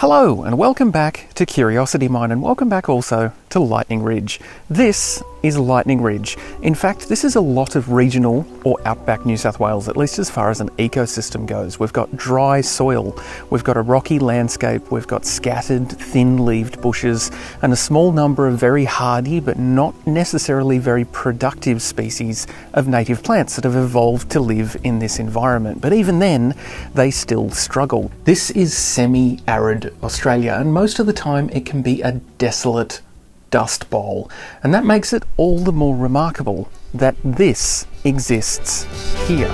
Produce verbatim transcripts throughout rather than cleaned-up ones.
Hello and welcome back to Curiosity Mine, and welcome back also to Lightning Ridge. This is Lightning Ridge. In fact, this is a lot of regional or outback New South Wales, at least as far as an ecosystem goes. We've got dry soil, we've got a rocky landscape, we've got scattered thin-leaved bushes and a small number of very hardy but not necessarily very productive species of native plants that have evolved to live in this environment. But even then, they still struggle. This is semi-arid Australia, and most of the time it can be a desolate dust bowl, and that makes it all the more remarkable that this exists here.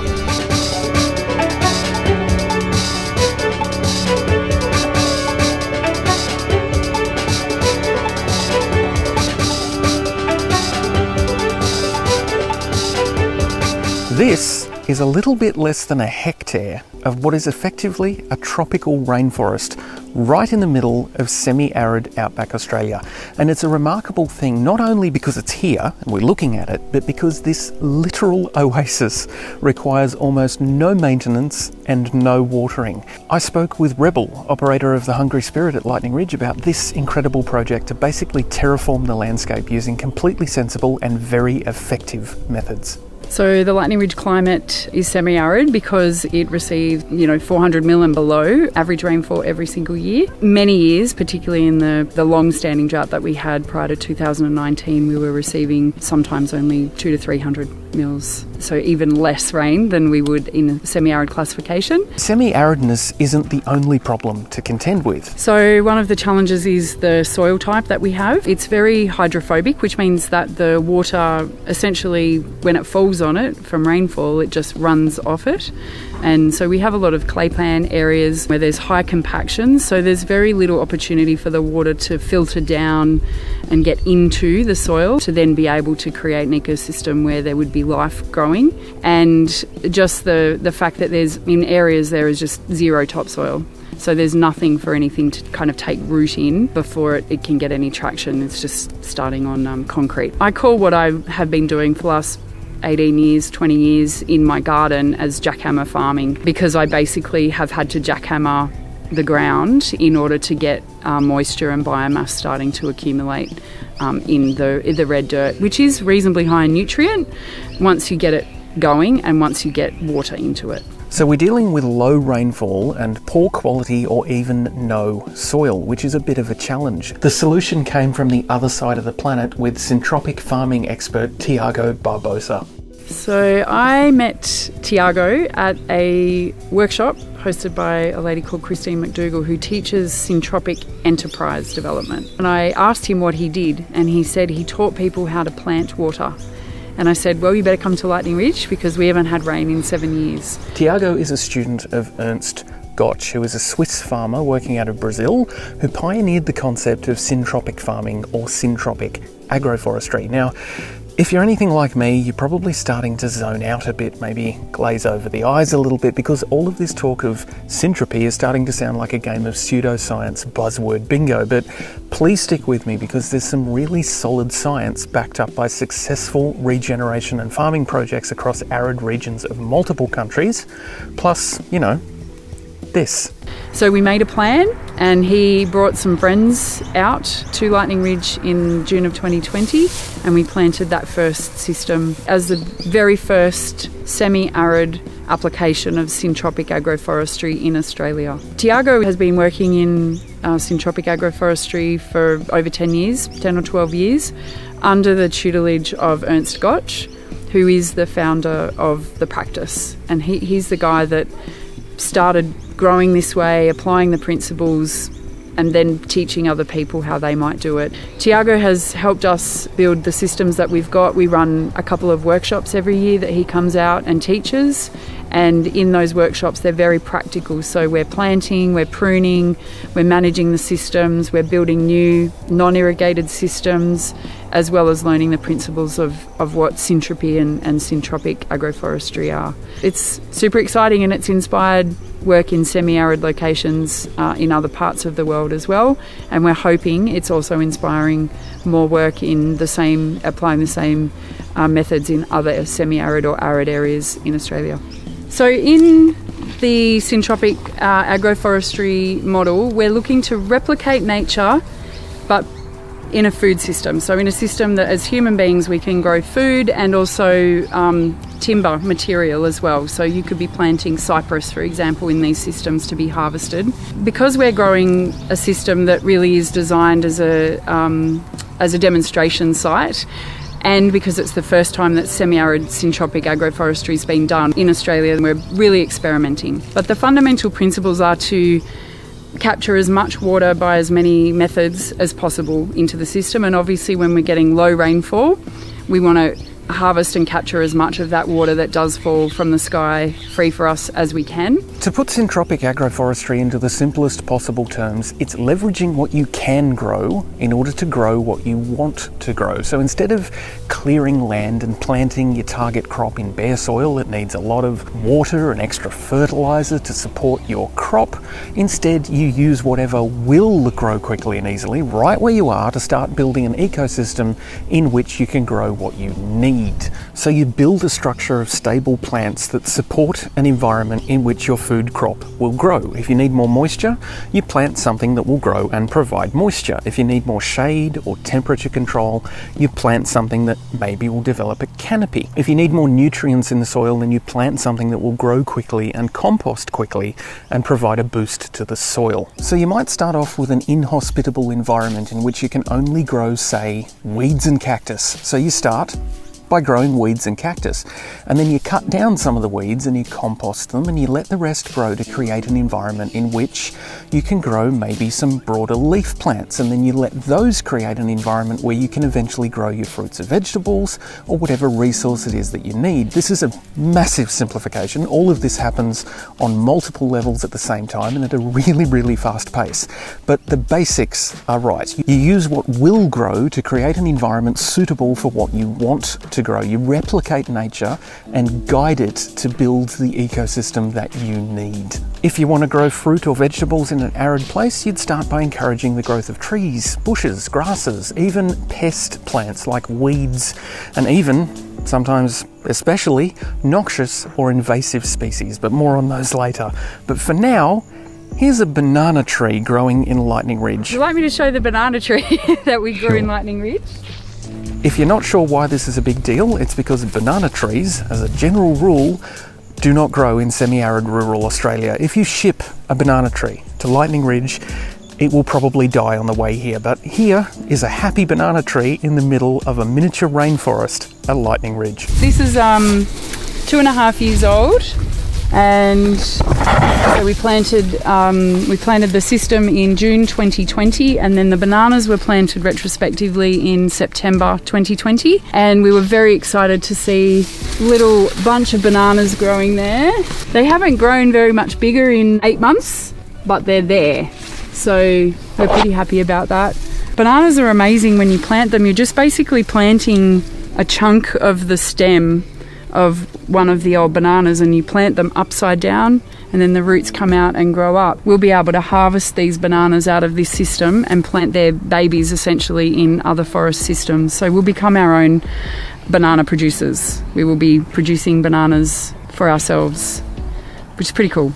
This is a little bit less than a hectare of what is effectively a tropical rainforest right in the middle of semi-arid outback Australia. And it's a remarkable thing, not only because it's here and we're looking at it, but because this literal oasis requires almost no maintenance and no watering. I spoke with Rebel, operator of the Hungry Spirit at Lightning Ridge, about this incredible project to basically terraform the landscape using completely sensible and very effective methods. So the Lightning Ridge climate is semi-arid because it receives, you know, four hundred mil and below average rainfall every single year. Many years, particularly in the, the long-standing drought that we had prior to two thousand nineteen, we were receiving sometimes only two to three hundred mils. So even less rain than we would in a semi-arid classification. Semi-aridness isn't the only problem to contend with. So one of the challenges is the soil type that we have. It's very hydrophobic, which means that the water essentially, when it falls on it from rainfall, it just runs off it. And so we have a lot of claypan areas where there's high compaction, so there's very little opportunity for the water to filter down and get into the soil to then be able to create an ecosystem where there would be life growing. And just the, the fact that there's, in areas there is just zero topsoil. So there's nothing for anything to kind of take root in before it, it can get any traction. It's just starting on um, concrete. I call what I have been doing for the last eighteen years, twenty years in my garden as jackhammer farming, because I basically have had to jackhammer the ground in order to get uh, moisture and biomass starting to accumulate um, in the, in the red dirt, which is reasonably high in nutrient once you get it going and once you get water into it. So we're dealing with low rainfall and poor quality or even no soil, which is a bit of a challenge. The solution came from the other side of the planet with syntropic farming expert Thiago Barbosa. So I met Thiago at a workshop hosted by a lady called Christine McDougall, who teaches syntropic enterprise development. And I asked him what he did, and he said he taught people how to plant water. And I said, well, you better come to Lightning Ridge because we haven't had rain in seven years. Thiago is a student of Ernst Götsch, who is a Swiss farmer working out of Brazil, who pioneered the concept of syntropic farming or syntropic agroforestry. Now, if you're anything like me, you're probably starting to zone out a bit, maybe glaze over the eyes a little bit, because all of this talk of syntropy is starting to sound like a game of pseudoscience buzzword bingo. But please stick with me, because there's some really solid science backed up by successful regeneration and farming projects across arid regions of multiple countries, plus, you know, this. So we made a plan, and he brought some friends out to Lightning Ridge in June of twenty twenty, and we planted that first system as the very first semi-arid application of syntropic agroforestry in Australia. Thiago has been working in uh, syntropic agroforestry for over ten years, ten or twelve years, under the tutelage of Ernst Götsch, who is the founder of the practice. And he, he's the guy that started growing this way, applying the principles, and then teaching other people how they might do it. Thiago has helped us build the systems that we've got. We run a couple of workshops every year that he comes out and teaches, and in those workshops they're very practical. So we're planting, we're pruning, we're managing the systems, we're building new non-irrigated systems, as well as learning the principles of, of what syntropy and, and syntropic agroforestry are. It's super exciting, and it's inspired work in semi-arid locations uh, in other parts of the world as well, and we're hoping it's also inspiring more work in the same, applying the same uh, methods in other semi-arid or arid areas in Australia. So in the syntropic uh, agroforestry model, we're looking to replicate nature, but in a food system. So in a system that as human beings we can grow food and also um, timber material as well. So you could be planting cypress, for example, in these systems to be harvested. Because we're growing a system that really is designed as a, um, as a demonstration site, and because it's the first time that semi-arid syntropic agroforestry has been done in Australia, we're really experimenting. But the fundamental principles are to capture as much water by as many methods as possible into the system, and obviously when we're getting low rainfall we want to harvest and capture as much of that water that does fall from the sky free for us as we can. To put syntropic agroforestry into the simplest possible terms, it's leveraging what you can grow in order to grow what you want to grow. So instead of clearing land and planting your target crop in bare soil that needs a lot of water and extra fertilizer to support your crop, instead you use whatever will grow quickly and easily right where you are to start building an ecosystem in which you can grow what you need. So you build a structure of stable plants that support an environment in which your food crop will grow. If you need more moisture, you plant something that will grow and provide moisture. If you need more shade or temperature control, you plant something that maybe will develop a canopy. If you need more nutrients in the soil, then you plant something that will grow quickly and compost quickly and provide a boost to the soil. So you might start off with an inhospitable environment in which you can only grow, say, weeds and cactus. So you start by growing weeds and cactus, and then you cut down some of the weeds and you compost them and you let the rest grow to create an environment in which you can grow maybe some broader leaf plants, and then you let those create an environment where you can eventually grow your fruits and vegetables or whatever resource it is that you need. This is a massive simplification. All of this happens on multiple levels at the same time and at a really, really fast pace. But the basics are right. You use what will grow to create an environment suitable for what you want to grow. You replicate nature and guide it to build the ecosystem that you need. If you want to grow fruit or vegetables in an arid place, you'd start by encouraging the growth of trees, bushes, grasses, even pest plants like weeds, and even, sometimes especially, noxious or invasive species, but more on those later. But for now, here's a banana tree growing in Lightning Ridge. Would you like me to show the banana tree that we grew in Lightning Ridge? If you're not sure why this is a big deal, it's because banana trees, as a general rule, do not grow in semi-arid rural Australia. If you ship a banana tree to Lightning Ridge, it will probably die on the way here, but here is a happy banana tree in the middle of a miniature rainforest at Lightning Ridge. This is um, two and a half years old, and so we planted um, we planted the system in June twenty twenty, and then the bananas were planted retrospectively in September twenty twenty, and we were very excited to see a little bunch of bananas growing there. They haven't grown very much bigger in eight months, but they're there, so we're pretty happy about that. Bananas are amazing. When you plant them, you're just basically planting a chunk of the stem of one of the old bananas, and you plant them upside down and then the roots come out and grow up. We'll be able to harvest these bananas out of this system and plant their babies essentially in other forest systems. So we'll become our own banana producers. We will be producing bananas for ourselves, which is pretty cool.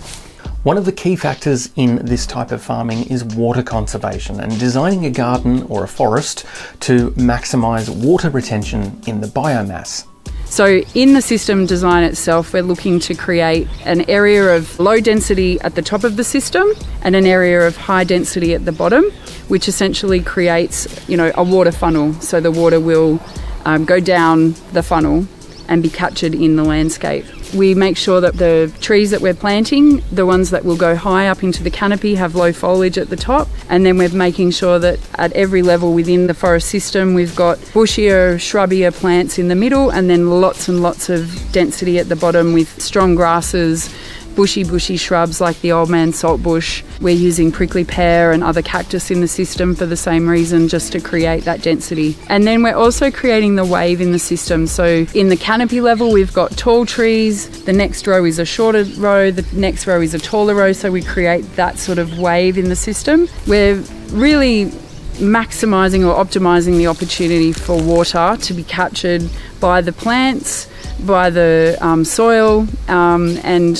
One of the key factors in this type of farming is water conservation, and designing a garden or a forest to maximise water retention in the biomass. So in the system design itself, we're looking to create an area of low density at the top of the system and an area of high density at the bottom, which essentially creates, you know, a water funnel. So the water will um, go down the funnel and be captured in the landscape. We make sure that the trees that we're planting, the ones that will go high up into the canopy, have low foliage at the top, and then we're making sure that at every level within the forest system we've got bushier, shrubbier plants in the middle, and then lots and lots of density at the bottom with strong grasses, bushy bushy shrubs like the old man saltbush. We're using prickly pear and other cactus in the system for the same reason, just to create that density. And then we're also creating the wave in the system. So in the canopy level we've got tall trees, the next row is a shorter row, the next row is a taller row, so we create that sort of wave in the system. We're really maximising or optimising the opportunity for water to be captured by the plants, by the um, soil, um, and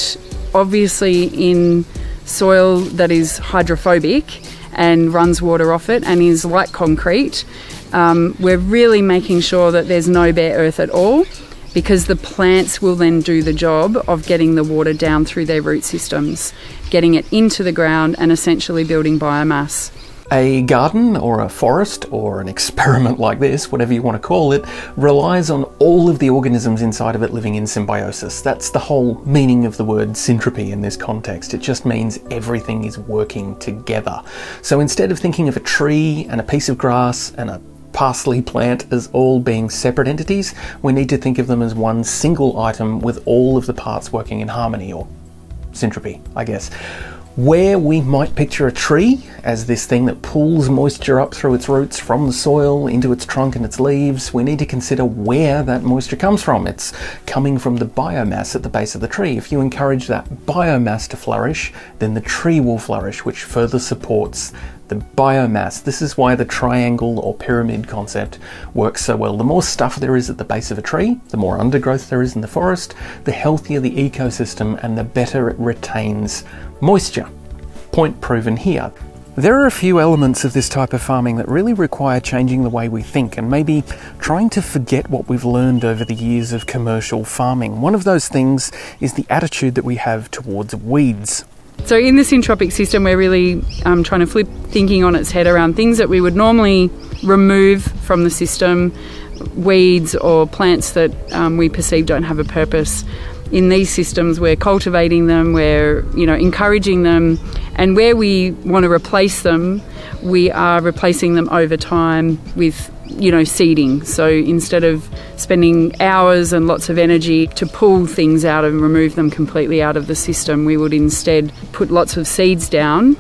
obviously in soil that is hydrophobic and runs water off it and is like concrete. Um, we're really making sure that there's no bare earth at all, because the plants will then do the job of getting the water down through their root systems, getting it into the ground and essentially building biomass. A garden or a forest or an experiment like this, whatever you want to call it, relies on all of the organisms inside of it living in symbiosis. That's the whole meaning of the word syntropy in this context. It just means everything is working together. So instead of thinking of a tree and a piece of grass and a parsley plant as all being separate entities, we need to think of them as one single item with all of the parts working in harmony, or syntropy, I guess. Where we might picture a tree as this thing that pulls moisture up through its roots from the soil into its trunk and its leaves, we need to consider where that moisture comes from. It's coming from the biomass at the base of the tree. If you encourage that biomass to flourish, then the tree will flourish, which further supports the biomass. This is why the triangle or pyramid concept works so well. The more stuff there is at the base of a tree, the more undergrowth there is in the forest, the healthier the ecosystem and the better it retains moisture. Point proven here. There are a few elements of this type of farming that really require changing the way we think, and maybe trying to forget what we've learned over the years of commercial farming. One of those things is the attitude that we have towards weeds. So in the syntropic system, we're really um, trying to flip thinking on its head around things that we would normally remove from the system, weeds or plants that um, we perceive don't have a purpose. In these systems, we're cultivating them, we're you know encouraging them, and where we want to replace them, we are replacing them over time with you know seeding. So instead of spending hours and lots of energy to pull things out and remove them completely out of the system, we would instead put lots of seeds down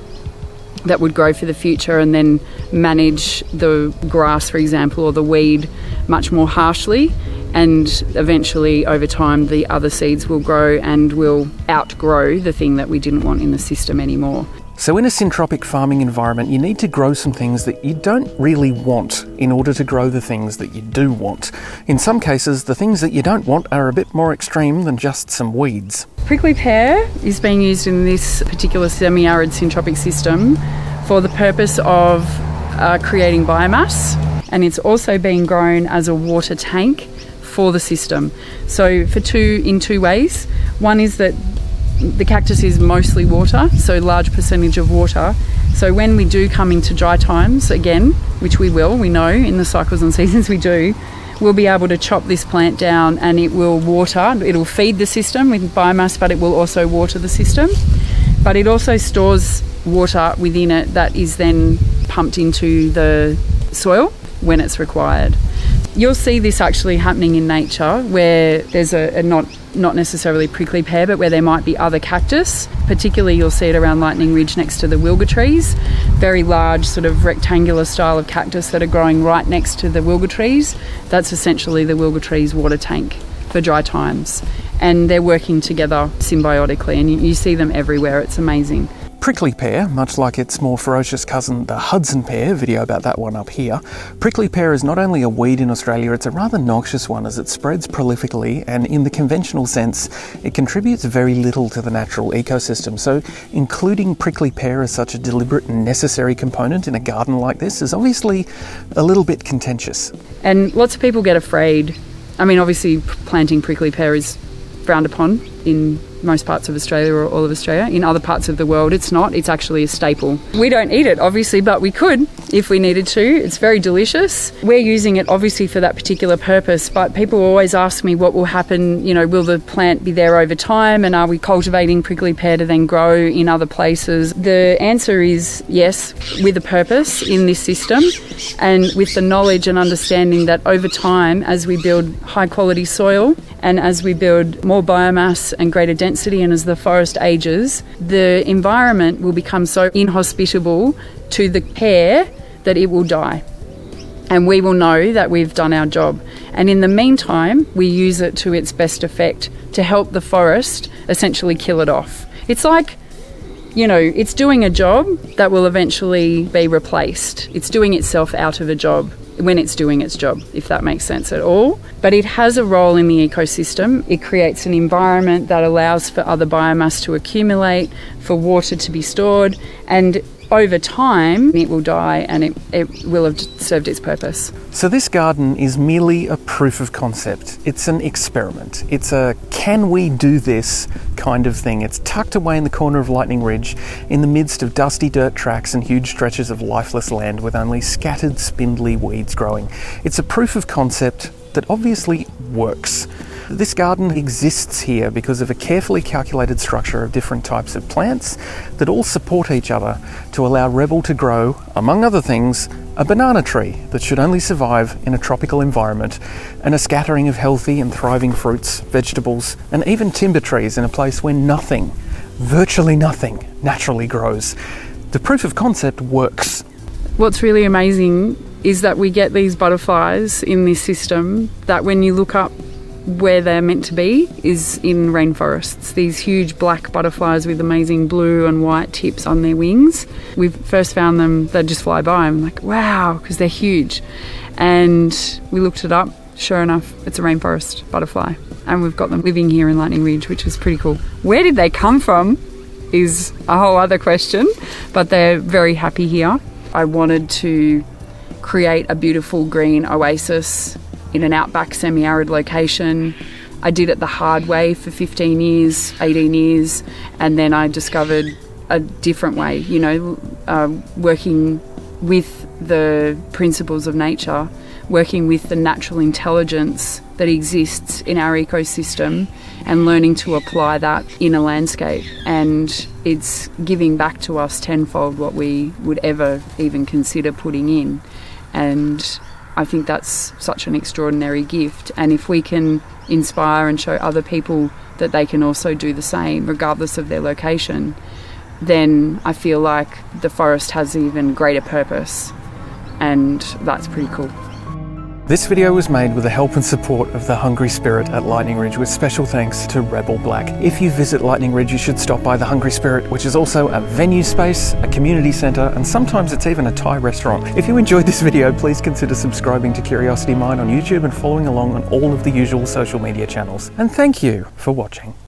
that would grow for the future, and then manage the grass, for example, or the weed much more harshly, and eventually over time the other seeds will grow and will outgrow the thing that we didn't want in the system anymore. So in a syntropic farming environment, you need to grow some things that you don't really want in order to grow the things that you do want. In some cases, the things that you don't want are a bit more extreme than just some weeds. Prickly pear is being used in this particular semi-arid syntropic system for the purpose of uh, creating biomass, and it's also being grown as a water tank for the system. So for two, in two ways. One is that the cactus is mostly water, so large percentage of water. So when we do come into dry times again, which we will, we know in the cycles and seasons we do, we'll be able to chop this plant down and it will water, it'll feed the system with biomass, but it will also water the system. But it also stores water within it that is then pumped into the soil when it's required. You'll see this actually happening in nature, where there's a, a not not necessarily prickly pear, but where there might be other cactus. Particularly you'll see it around Lightning Ridge next to the wilga trees, very large sort of rectangular style of cactus that are growing right next to the wilga trees. That's essentially the wilga trees water tank for dry times, and they're working together symbiotically, and you, you see them everywhere. It's amazing. Prickly pear, much like its more ferocious cousin, the Hudson pear, video about that one up here, prickly pear is not only a weed in Australia, it's a rather noxious one as it spreads prolifically, and in the conventional sense, it contributes very little to the natural ecosystem. So including prickly pear as such a deliberate and necessary component in a garden like this is obviously a little bit contentious. And lots of people get afraid. I mean, obviously planting prickly pear is frowned upon in most parts of Australia, or all of Australia. In other parts of the world it's not, it's actually a staple. We don't eat it obviously, but we could if we needed to. It's very delicious. We're using it obviously for that particular purpose, but people always ask me what will happen, you know, will the plant be there over time, and are we cultivating prickly pear to then grow in other places? The answer is yes, with a purpose in this system, and with the knowledge and understanding that over time, as we build high quality soil and as we build more biomass and greater density, and as the forest ages, the environment will become so inhospitable to the pear that it will die, and we will know that we've done our job. And in the meantime, we use it to its best effect to help the forest essentially kill it off. It's like, you know, it's doing a job that will eventually be replaced. It's doing itself out of a job. when it's doing its job, if that makes sense at all. But it has a role in the ecosystem. It creates an environment that allows for other biomass to accumulate, for water to be stored, and over time it will die and it, it will have served its purpose. So this garden is merely a proof of concept. It's an experiment. It's a can we do this kind of thing. It's tucked away in the corner of Lightning Ridge in the midst of dusty dirt tracks and huge stretches of lifeless land with only scattered spindly weeds growing. It's a proof of concept that obviously works. This garden exists here because of a carefully calculated structure of different types of plants that all support each other to allow Rebel to grow, among other things, a banana tree that should only survive in a tropical environment, and a scattering of healthy and thriving fruits, vegetables, and even timber trees in a place where nothing, virtually nothing, naturally grows. The proof of concept works. What's really amazing is that we get these butterflies in this system that when you look up where they're meant to be is in rainforests. These huge black butterflies with amazing blue and white tips on their wings. We first found them, they'd just fly by. I'm like, wow, because they're huge. And we looked it up, sure enough, it's a rainforest butterfly. And we've got them living here in Lightning Ridge, which is pretty cool. Where did they come from is a whole other question, but they're very happy here. I wanted to create a beautiful green oasis in an outback semi-arid location. I did it the hard way for fifteen years, eighteen years, and then I discovered a different way, you know, uh, working with the principles of nature, working with the natural intelligence that exists in our ecosystem and learning to apply that in a landscape. And it's giving back to us tenfold what we would ever even consider putting in. And I think that's such an extraordinary gift, and if we can inspire and show other people that they can also do the same regardless of their location, then I feel like the forest has an even greater purpose, and that's pretty cool. This video was made with the help and support of the Hungry Spirit at Lightning Ridge, with special thanks to Rebel Black. If you visit Lightning Ridge, you should stop by the Hungry Spirit, which is also a venue space, a community centre, and sometimes it's even a Thai restaurant. If you enjoyed this video, please consider subscribing to Curiosity Mine on YouTube and following along on all of the usual social media channels. And thank you for watching.